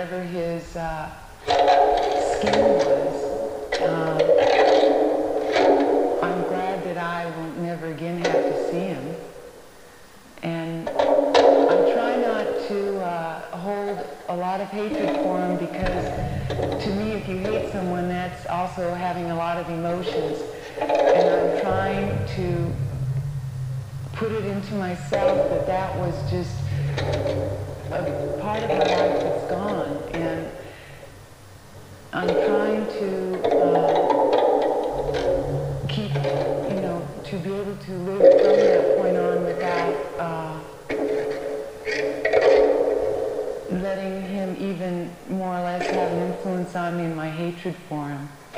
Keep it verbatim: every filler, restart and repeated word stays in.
whatever his uh, skin was. Um, I'm glad that I won't never again have to see him. And I try not to uh, hold a lot of hatred for him, because to me, if you hate someone, that's also having a lot of emotions. And I'm trying to put it into myself that that was just a part of my life that's gone, and I'm trying to uh, keep, you know, to be able to live from that point on without uh, letting him even more or less have an influence on me in my hatred for him.